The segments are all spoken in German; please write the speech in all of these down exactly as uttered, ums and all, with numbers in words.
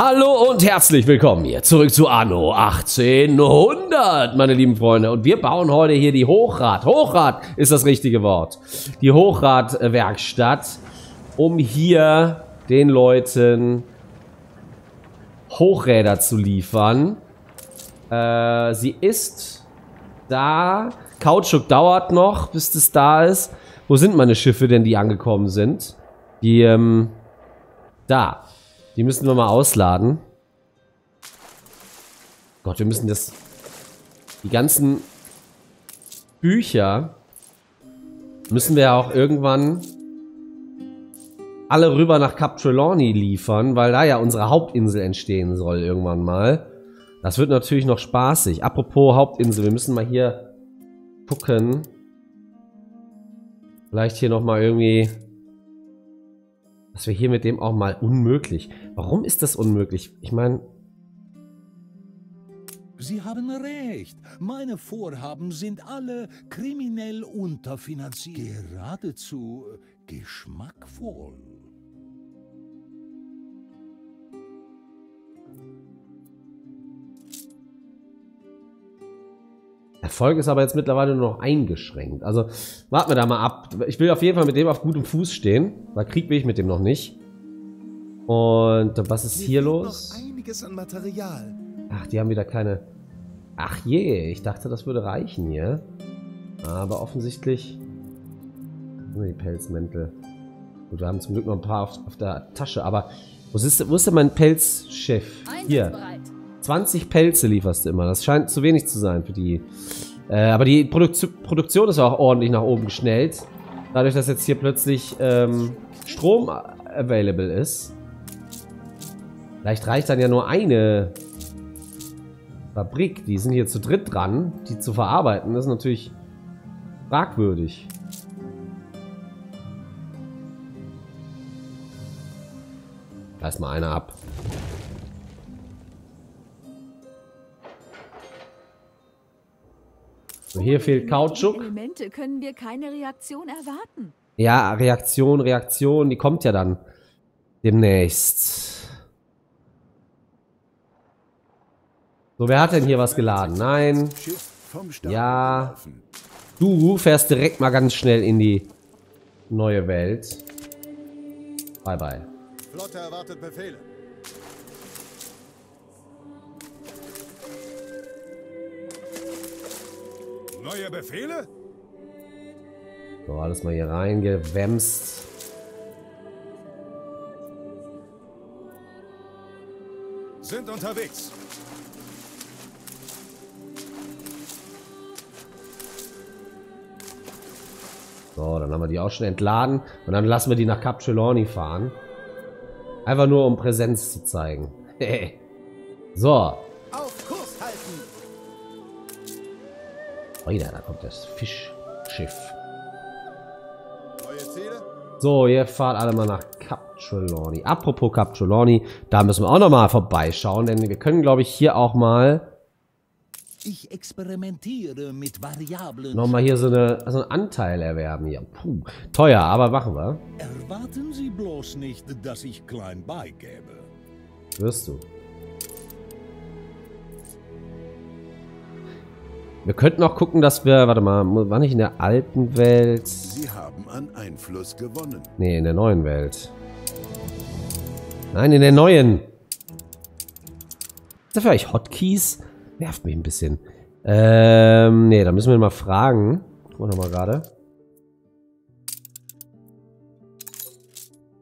Hallo und herzlich willkommen hier zurück zu Anno achtzehnhundert, meine lieben Freunde. Und wir bauen heute hier die Hochrad. Hochrad ist das richtige Wort. Die Hochradwerkstatt, um hier den Leuten Hochräder zu liefern. Äh, sie ist da. Kautschuk dauert noch, bis das da ist. Wo sind meine Schiffe denn, die angekommen sind? Die, ähm, da. Die müssen wir mal ausladen. Gott, wir müssen das... Die ganzen Bücher müssen wir ja auch irgendwann alle rüber nach Cap Trelawney liefern, weil da ja unsere Hauptinsel entstehen soll irgendwann mal. Das wird natürlich noch spaßig. Apropos Hauptinsel, wir müssen mal hier gucken. Vielleicht hier nochmal irgendwie, dass wir hier mit dem auch mal unmöglich. Warum ist das unmöglich? Ich meine... Sie haben recht. Meine Vorhaben sind alle kriminell unterfinanziert. Geradezu geschmackvoll. Erfolg ist aber jetzt mittlerweile nur noch eingeschränkt. Also warten wir da mal ab. Ich will auf jeden Fall mit dem auf gutem Fuß stehen. Weil Krieg will ich mit dem noch nicht. Und was ist hier los? Einiges an Material. Ach, die haben wieder keine... Ach je, ich dachte, das würde reichen hier. Aber offensichtlich... Nur die Pelzmäntel. Gut, wir haben zum Glück noch ein paar auf, auf der Tasche. Aber wo ist, wo ist denn mein Pelzschiff? Hier. zwanzig Pelze lieferst du immer. Das scheint zu wenig zu sein für die. Äh, aber die Produk- Produktion ist ja auch ordentlich nach oben geschnellt. Dadurch, dass jetzt hier plötzlich ähm, Strom available ist. Vielleicht reicht dann ja nur eine Fabrik. Die sind hier zu dritt dran. Die zu verarbeiten, das ist natürlich fragwürdig. Reiß mal einer ab. So, hier fehlt Kautschuk. Elemente können wir keine Reaktion erwarten. Ja, Reaktion, Reaktion, die kommt ja dann demnächst. So, wer hat denn hier was geladen? Nein. Ja. Du fährst direkt mal ganz schnell in die neue Welt. Bye, bye. Flotte erwartet Befehle. Neue Befehle? So, alles mal hier reingewämst. Sind unterwegs. So, dann haben wir die auch schon entladen. Und dann lassen wir die nach Cap Cialorni fahren. Einfach nur, um Präsenz zu zeigen. So. Da kommt das Fischschiff. Neue Ziele? So, ihr fahrt alle mal nach Cap Cialorni. Apropos Cap Cialorni, da müssen wir auch noch mal vorbeischauen, denn wir können, glaube ich, hier auch mal... Ich experimentiere mit Variablen. Noch mal hier so, eine, so einen Anteil erwerben. Ja, puh, teuer, aber machen wir. Erwarten Sie bloß nicht, dass ich klein beigebe. Wirst du. Wir könnten auch gucken, dass wir... Warte mal, war nicht in der alten Welt? Sie haben an Einfluss gewonnen. Nee, in der neuen Welt. Nein, in der neuen. Ist da vielleicht Hotkeys? Nervt mich ein bisschen. Ähm, nee, da müssen wir mal fragen. Gucken wir nochmal gerade.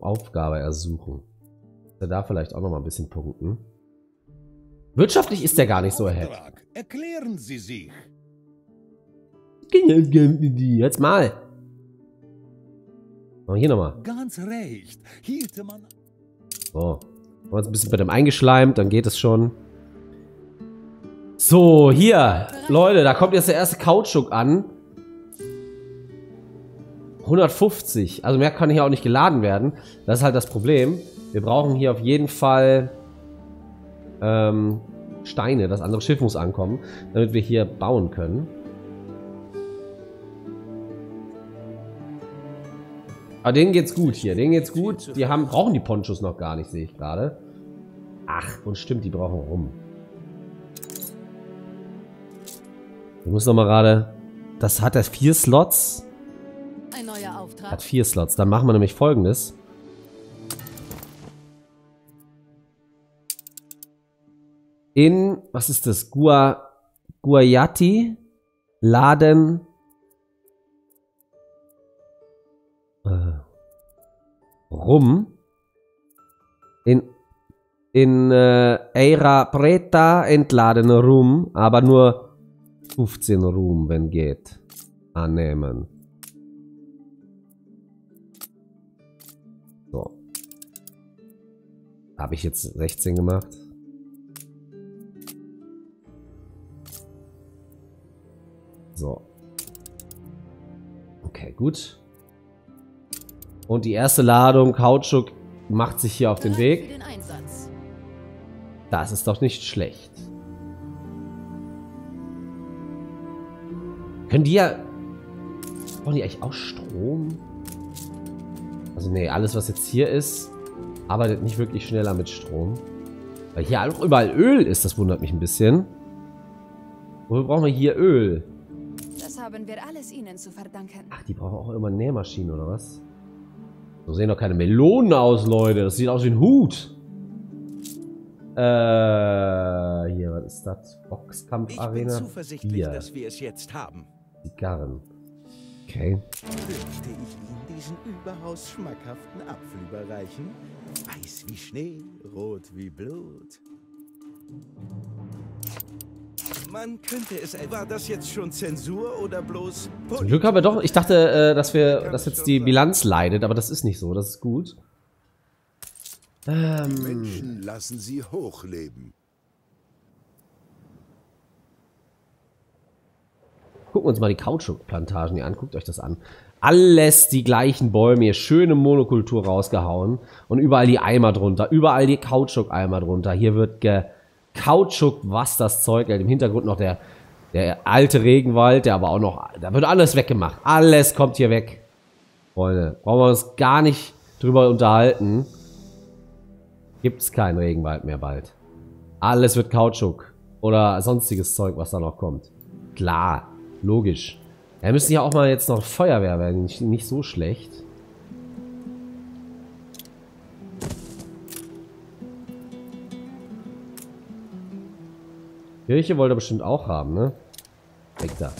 Aufgabe ersuchen. Dass wir da vielleicht auch nochmal ein bisschen punkten. Wirtschaftlich ist der gar nicht so erheblich. Erklären Sie sich. Jetzt mal. Oh, hier nochmal. Ganz recht. Hielte man. So. Haben wir uns ein bisschen bei dem eingeschleimt, dann geht es schon. So, hier. Leute, da kommt jetzt der erste Kautschuk an. hundertfünfzig. Also mehr kann hier auch nicht geladen werden. Das ist halt das Problem. Wir brauchen hier auf jeden Fall ähm, Steine. Das andere Schiff muss ankommen, damit wir hier bauen können. Aber denen geht's gut hier, denen geht's gut. Die haben, brauchen die Ponchos noch gar nicht, sehe ich gerade. Ach, und stimmt, die brauchen rum. Ich muss nochmal gerade... Das hat er vier Slots. Ein neuer Auftrag. Hat vier Slots. Dann machen wir nämlich Folgendes. In, was ist das? Gua, Guayati laden. Äh, rum. In, in äh, Eira Preta entladen rum, aber nur fünfzehn Ruhm, wenn geht. Annehmen. So. Habe ich jetzt sechzehn gemacht? So. Okay, gut. Und die erste Ladung Kautschuk macht sich hier auf den Weg. Das ist doch nicht schlecht. Können die ja... Brauchen die eigentlich auch Strom? Also nee, alles was jetzt hier ist, arbeitet nicht wirklich schneller mit Strom. Weil hier auch überall Öl ist, das wundert mich ein bisschen. Wofür brauchen wir hier Öl? Das haben wir alles Ihnen zu verdanken. Ach, die brauchen auch immer Nähmaschinen, oder was? So sehen doch keine Melonen aus, Leute. Das sieht aus wie ein Hut. Äh, hier, was ist das? Boxkampfarena? Ich bin zuversichtlich, hier, dass wir es jetzt haben. Zigarren. Okay. Dürfte ich Ihnen diesen überaus schmackhaften Apfel überreichen? Weiß wie Schnee, rot wie Blut. Man könnte es... War das jetzt schon Zensur oder bloß... Politik? Zum Glück haben wir doch... Ich dachte, dass wir, dass jetzt die Bilanz leidet, aber das ist nicht so. Das ist gut. Ähm. Die Menschen lassen sie hochleben. Gucken wir uns mal die Kautschukplantagen hier an. Guckt euch das an. Alles die gleichen Bäume hier. Schöne Monokultur rausgehauen. Und überall die Eimer drunter. Überall die Kautschuk-Eimer drunter. Hier wird gekautschuk, was das Zeug. Im Hintergrund noch der, der alte Regenwald, der aber auch noch... Da wird alles weggemacht. Alles kommt hier weg. Freunde, brauchen wir uns gar nicht drüber unterhalten. Gibt es keinen Regenwald mehr bald. Alles wird Kautschuk. Oder sonstiges Zeug, was da noch kommt. Klar. Logisch. Da müssen ja auch mal jetzt noch Feuerwehr werden. Nicht, nicht so schlecht. Kirche wollte er bestimmt auch haben, ne? Weg da.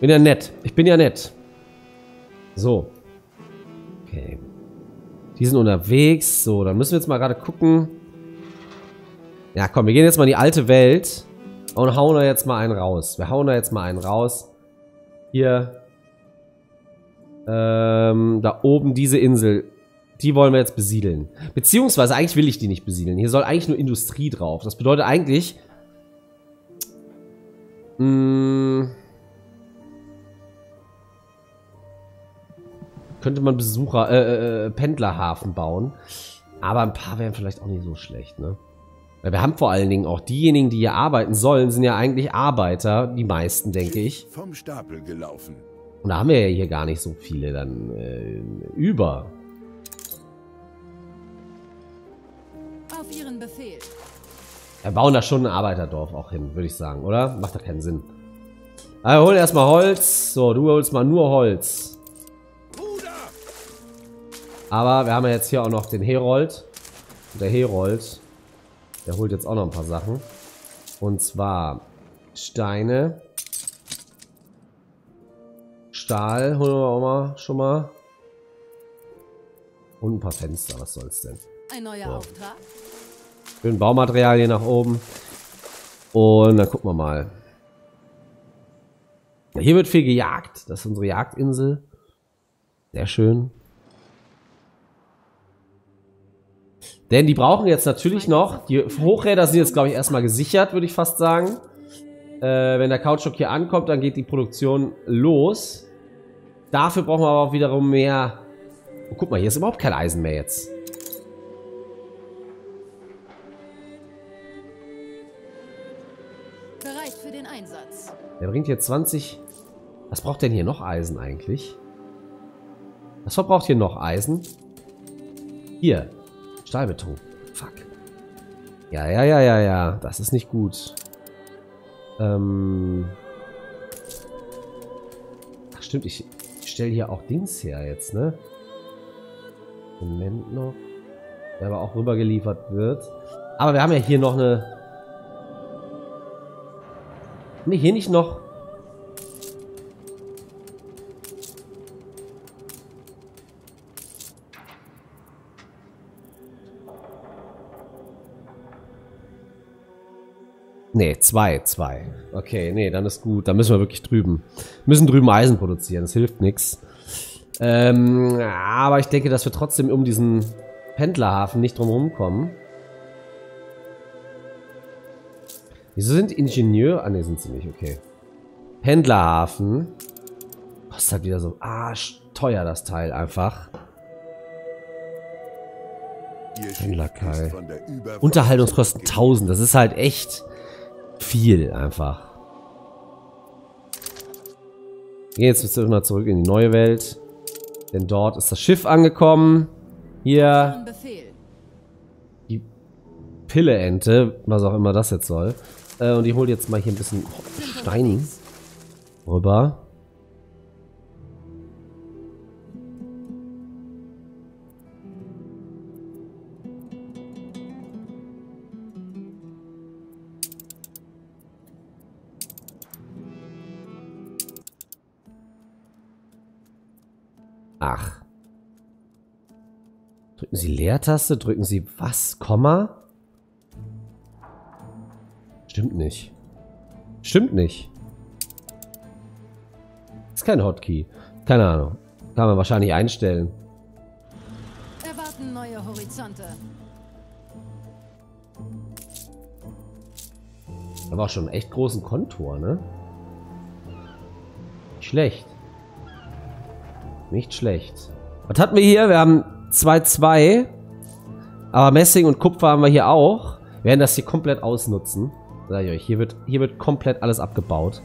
Bin ja nett. Ich bin ja nett. So. Okay. Die sind unterwegs. So, dann müssen wir jetzt mal gerade gucken. Ja, komm, wir gehen jetzt mal in die alte Welt und hauen da jetzt mal einen raus. Wir hauen da jetzt mal einen raus. Hier. Ähm, da oben diese Insel. Die wollen wir jetzt besiedeln. Beziehungsweise, eigentlich will ich die nicht besiedeln. Hier soll eigentlich nur Industrie drauf. Das bedeutet eigentlich... Mh, könnte man Besucher, äh, äh, Pendlerhafen bauen. Aber ein paar wären vielleicht auch nicht so schlecht, ne? Weil wir haben vor allen Dingen auch diejenigen, die hier arbeiten sollen, sind ja eigentlich Arbeiter. Die meisten, denke ich. Vom Stapel gelaufen. Und da haben wir ja hier gar nicht so viele dann äh, über. Auf Ihren Befehl. Wir bauen da schon ein Arbeiterdorf auch hin, würde ich sagen, oder? Macht doch keinen Sinn. Also, hol erstmal Holz. So, du holst mal nur Holz. Aber wir haben ja jetzt hier auch noch den Herold. Und der Herold, der holt jetzt auch noch ein paar Sachen. Und zwar Steine. Stahl holen wir auch mal schon mal. Und ein paar Fenster, was soll's denn? Ein neuer so. Auftrag. Schön Baumaterial hier nach oben. Und dann gucken wir mal. Ja, hier wird viel gejagt. Das ist unsere Jagdinsel. Sehr schön. Denn die brauchen jetzt natürlich noch, die Hochräder sind jetzt, glaube ich, erstmal gesichert, würde ich fast sagen. Äh, wenn der Kautschuk hier ankommt, dann geht die Produktion los. Dafür brauchen wir aber auch wiederum mehr... Oh, guck mal, hier ist überhaupt kein Eisen mehr jetzt. Bereit für den Einsatz. Der bringt hier zwanzig... Was braucht denn hier noch Eisen eigentlich? Was verbraucht hier noch Eisen? Hier. Stahlbeton. Fuck. Ja, ja, ja, ja, ja. Das ist nicht gut. Ähm... Ach stimmt, ich stelle hier auch Dings her jetzt, ne? Moment noch. Der aber auch rübergeliefert wird. Aber wir haben ja hier noch eine... Haben wir hier nicht noch... Nee, zwei, zwei. Okay, nee, dann ist gut. Dann müssen wir wirklich drüben. Müssen drüben Eisen produzieren. Das hilft nichts. Ähm, aber ich denke, dass wir trotzdem um diesen Pendlerhafen nicht drum rumkommen. Wieso sind Ingenieur... Ah, ne, sind sie nicht. Okay. Pendlerhafen. Kostet halt wieder so arschteuer, das Teil einfach. Pendlerkai. Unterhaltungskosten tausend. Das ist halt echt... viel einfach. Okay, jetzt müssen wir mal zurück in die neue Welt. Denn dort ist das Schiff angekommen. Hier. Die Pilleente, was auch immer das jetzt soll. Äh, und ich hole jetzt mal hier ein bisschen oh, Stein rüber. Ach. Drücken Sie Leertaste, drücken Sie was? Komma? Stimmt nicht. Stimmt nicht. Ist kein Hotkey. Keine Ahnung. Kann man wahrscheinlich einstellen. Erwarten neue Horizonte. Aber auch schon echt großen Kontur, ne? Nicht schlecht. Nicht schlecht. Was hatten wir hier? Wir haben zwei zwei. Aber Messing und Kupfer haben wir hier auch. Wir werden das hier komplett ausnutzen. Sag ich euch, hier wird, hier wird komplett alles abgebaut.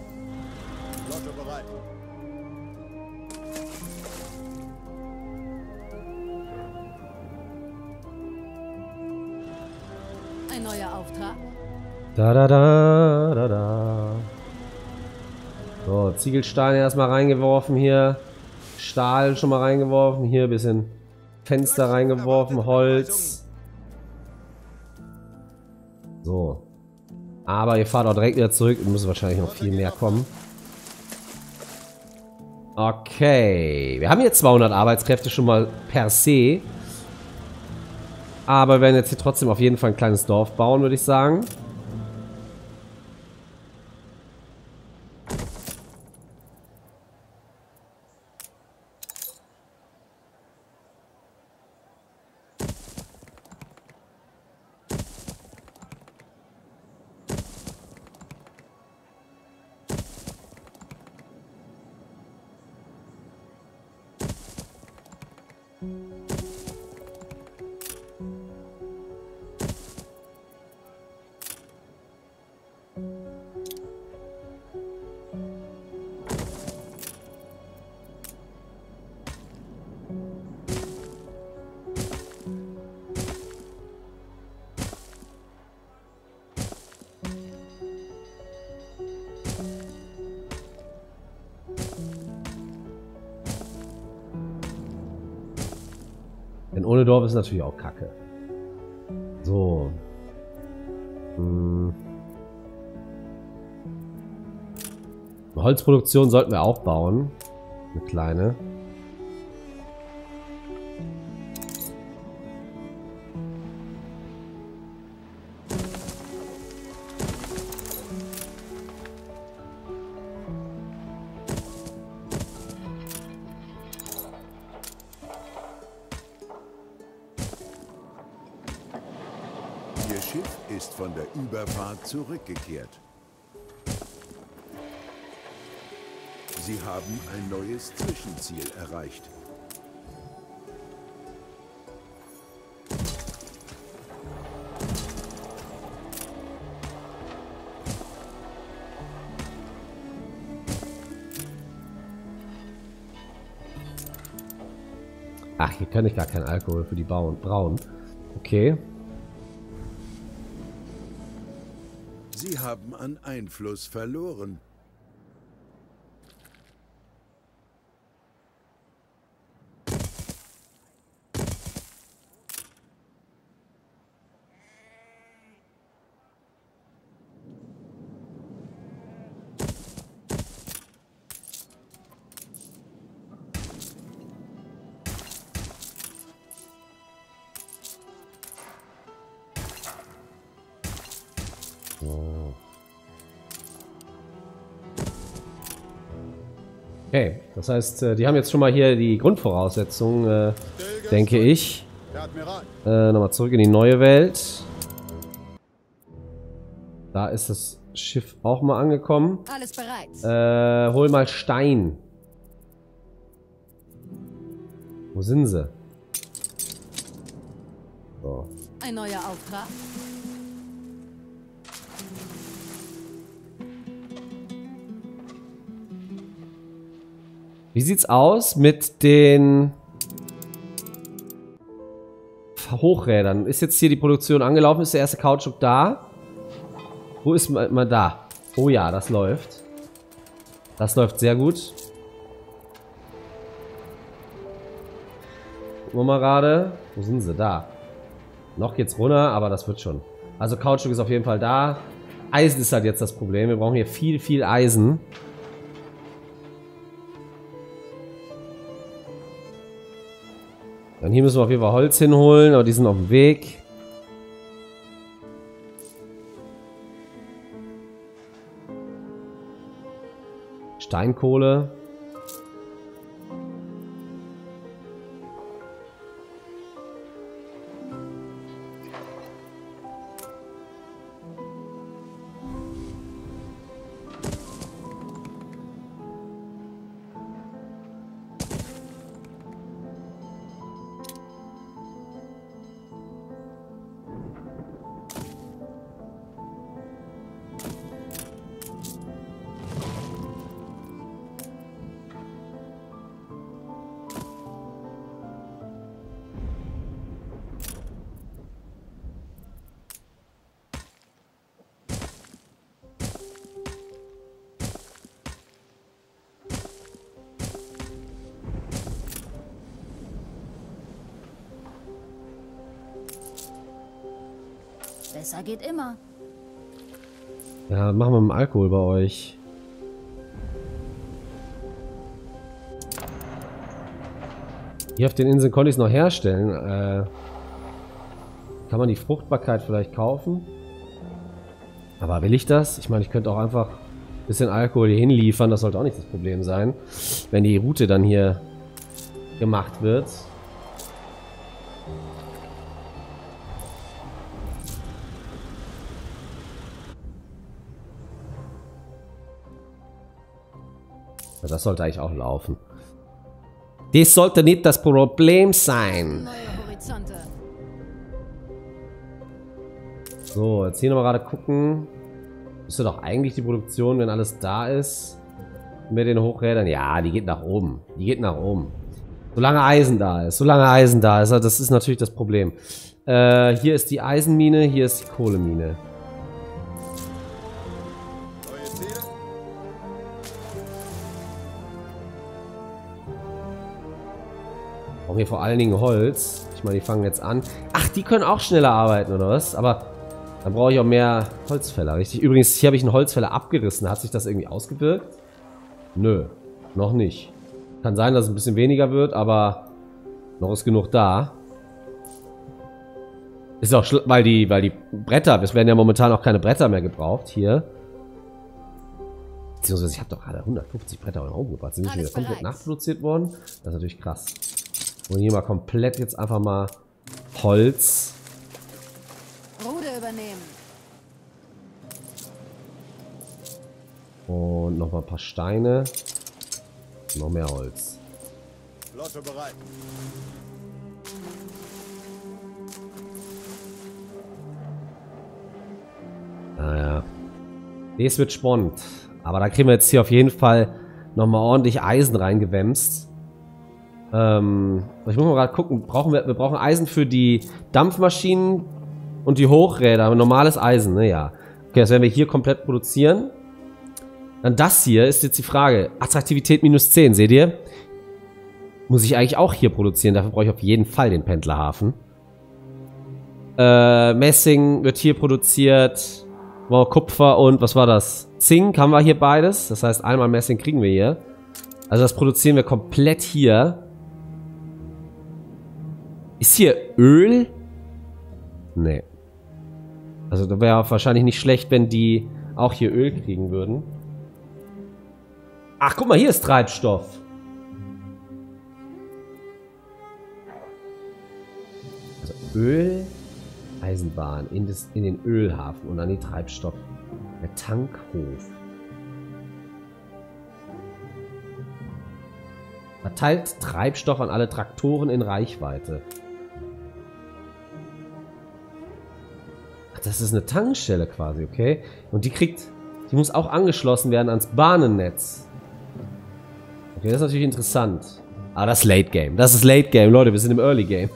Ein neuer Auftrag. Da da da da da. So, Ziegelsteine erstmal reingeworfen hier. Stahl schon mal reingeworfen, hier ein bisschen Fenster reingeworfen, Holz. So. Aber ihr fahrt auch direkt wieder zurück und müsst wahrscheinlich noch viel mehr kommen. Okay. Wir haben jetzt zweihundert Arbeitskräfte schon mal per se. Aber wir werden jetzt hier trotzdem auf jeden Fall ein kleines Dorf bauen, würde ich sagen. Denn ohne Dorf ist natürlich auch Kacke. So. Hm. Eine Holzproduktion sollten wir auch bauen. Eine kleine. Zurückgekehrt. Sie haben ein neues Zwischenziel erreicht. Ach, hier kann ich gar keinen Alkohol für die Bauern brauen. Okay. Sie haben an Einfluss verloren. Okay, das heißt, die haben jetzt schon mal hier die Grundvoraussetzungen, denke ich. Äh, nochmal zurück in die neue Welt. Da ist das Schiff auch mal angekommen. Alles bereit. Äh, hol mal Stein. Wo sind sie? So. Ein neuer Auftrag. Wie sieht's aus mit den Hochrädern? Ist jetzt hier die Produktion angelaufen? Ist der erste Kautschuk da? Wo ist man da? Oh ja, das läuft. Das läuft sehr gut. Gucken wir mal gerade. Wo sind sie? Da. Noch geht's runter, aber das wird schon. Also Kautschuk ist auf jeden Fall da. Eisen ist halt jetzt das Problem. Wir brauchen hier viel, viel Eisen. Dann hier müssen wir auf jeden Fall Holz hinholen, aber die sind auf dem Weg. Steinkohle. Besser geht immer. Ja, machen wir mit dem Alkohol bei euch. Hier auf den Inseln konnte ich es noch herstellen. Äh, kann man die Fruchtbarkeit vielleicht kaufen? Aber will ich das? Ich meine, ich könnte auch einfach ein bisschen Alkohol hier hinliefern. Das sollte auch nicht das Problem sein, wenn die Route dann hier gemacht wird. Das sollte eigentlich auch laufen. Das sollte nicht das Problem sein. So, jetzt hier nochmal gerade gucken. Müsste doch eigentlich die Produktion, wenn alles da ist, mit den Hochrädern. Ja, die geht nach oben. Die geht nach oben. Solange Eisen da ist. Solange Eisen da ist. Das ist natürlich das Problem. Äh, hier ist die Eisenmine, hier ist die Kohlemine. Hier vor allen Dingen Holz. Ich meine, die fangen jetzt an. Ach, die können auch schneller arbeiten, oder was? Aber dann brauche ich auch mehr Holzfäller, richtig? Übrigens, hier habe ich einen Holzfäller abgerissen. Hat sich das irgendwie ausgewirkt? Nö, noch nicht. Kann sein, dass es ein bisschen weniger wird, aber noch ist genug da. Ist auch, weil die, weil die Bretter, es werden ja momentan auch keine Bretter mehr gebraucht hier. Beziehungsweise, ich habe doch gerade hundertfünfzig Bretter in den Raum gebracht. Sind nicht wieder komplett nachproduziert worden? Das ist natürlich krass. Und hier mal komplett jetzt einfach mal Holz. Ruder übernehmen. Und nochmal ein paar Steine. Und noch mehr Holz. Flotte bereit. Naja. Das wird spannend. Aber da kriegen wir jetzt hier auf jeden Fall nochmal ordentlich Eisen reingewämst. Ähm, ich muss mal gerade gucken, brauchen wir, wir brauchen Eisen für die Dampfmaschinen und die Hochräder, normales Eisen, ne, ja. Okay, das werden wir hier komplett produzieren. Dann das hier ist jetzt die Frage. Attraktivität minus zehn, seht ihr? Muss ich eigentlich auch hier produzieren. Dafür brauche ich auf jeden Fall den Pendlerhafen. Äh, Messing wird hier produziert. Wow, Kupfer und was war das? Zink haben wir hier beides. Das heißt, einmal Messing kriegen wir hier. Also das produzieren wir komplett hier. Ist hier Öl? Nee. Also da wäre wahrscheinlich nicht schlecht, wenn die auch hier Öl kriegen würden. Ach, guck mal, hier ist Treibstoff. Also Öl, Eisenbahn, in, das, in den Ölhafen und dann die Treibstoff. Der Tankhof. Verteilt Treibstoff an alle Traktoren in Reichweite. Ach, das ist eine Tankstelle quasi, okay. Und die kriegt, die muss auch angeschlossen werden ans Bahnennetz. Okay, das ist natürlich interessant. Ah, das ist Late Game. Das ist Late Game, Leute, wir sind im Early Game.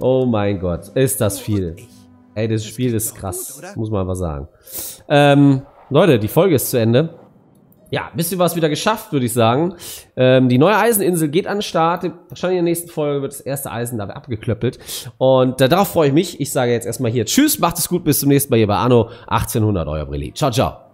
Oh mein Gott, ist das viel. Ey, das Spiel ist krass, muss man einfach sagen. Ähm, Leute, die Folge ist zu Ende. Ja, ein bisschen was wieder geschafft, würde ich sagen. Ähm, die neue Eiseninsel geht an den Start. Wahrscheinlich in der nächsten Folge wird das erste Eisen dabei abgeklöppelt. Und äh, darauf freue ich mich. Ich sage jetzt erstmal hier Tschüss, macht es gut, bis zum nächsten Mal hier bei Anno achtzehnhundert, euer Brilli. Ciao, ciao.